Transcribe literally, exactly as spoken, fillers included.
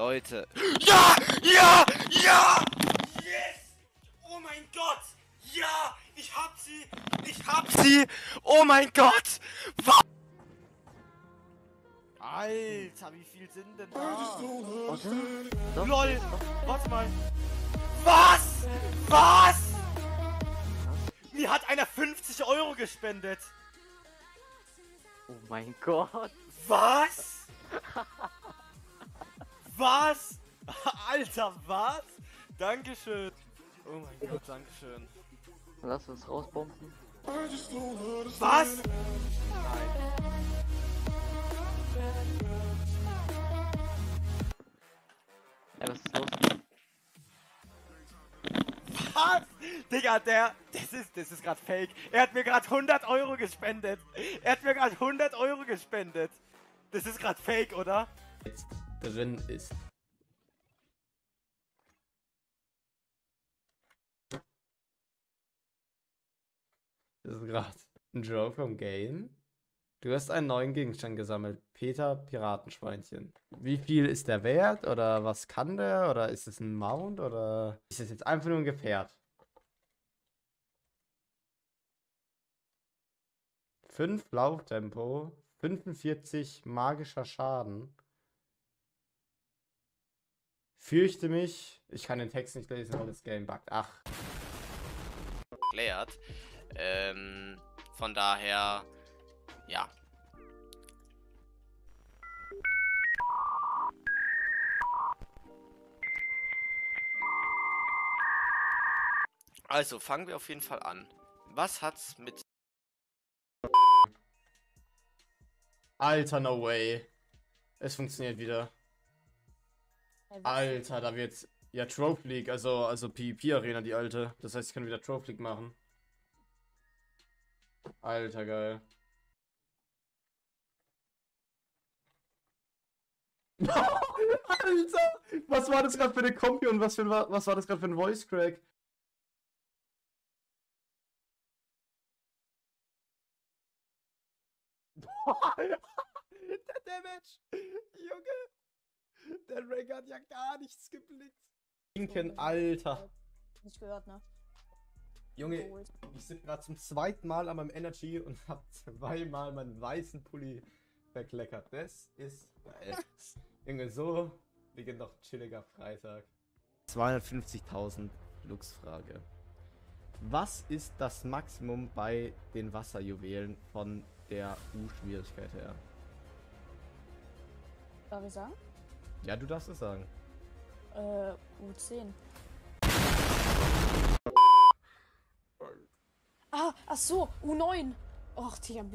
Leute. Ja! Ja! Ja! Yes! Oh mein Gott! Ja! Ich hab sie! Ich hab sie! Oh mein Gott! Was? Alter, wie viel sind denn da? Was? LOL! Warte mal! Was? Was? Mir hat einer fünfzig Euro gespendet! Oh mein Gott! Was? Was? Alter, was? Dankeschön! Oh mein Gott, dankeschön! Lass uns rausbomben. Was? Nein. Ey, was ist los? Was? Digga, der... Das ist, das ist gerade fake. Er hat mir gerade hundert Euro gespendet. Er hat mir gerade hundert Euro gespendet. Das ist gerade fake, oder? Jetzt drin ist... Das ist gerade ein Joke vom Game. Du hast einen neuen Gegenstand gesammelt. Peter Piratenschweinchen. Wie viel ist der wert? Oder was kann der? Oder ist es ein Mount? Oder ist es jetzt einfach nur ein Gefährt? fünf Lauftempo. fünfundvierzig magischer Schaden. Fürchte mich. Ich kann den Text nicht lesen, weil das Game buggt. Ach. Erklärt. Ähm, von daher, ja. Also, fangen wir auf jeden Fall an. Was hat's mit... Alter, no way. Es funktioniert wieder. Alter, da wird's... Ja, Trophy League, also, also P V P-Arena, die alte. Das heißt, ich kann wieder Trophy League machen. Alter, geil. Alter! Was war das gerade für eine Kombi und was, für ein, was war das gerade für ein Voice Crack? Der Damage! Junge! Der Reg hat ja gar nichts geblickt. Linken, Alter. Nicht gehört, ne? Junge, ich sitze gerade zum zweiten Mal an meinem Energy und habe zweimal meinen weißen Pulli verkleckert. Das ist geil. Junge, so beginnt noch ein chilliger Freitag. zweihundertfünfzigtausend Lux-Frage. Was ist das Maximum bei den Wasserjuwelen von der U-Schwierigkeit her? Darf ich sagen? Ja, du darfst es sagen. Äh, U zehn. Ah, ach so, U neun. Och, Digga.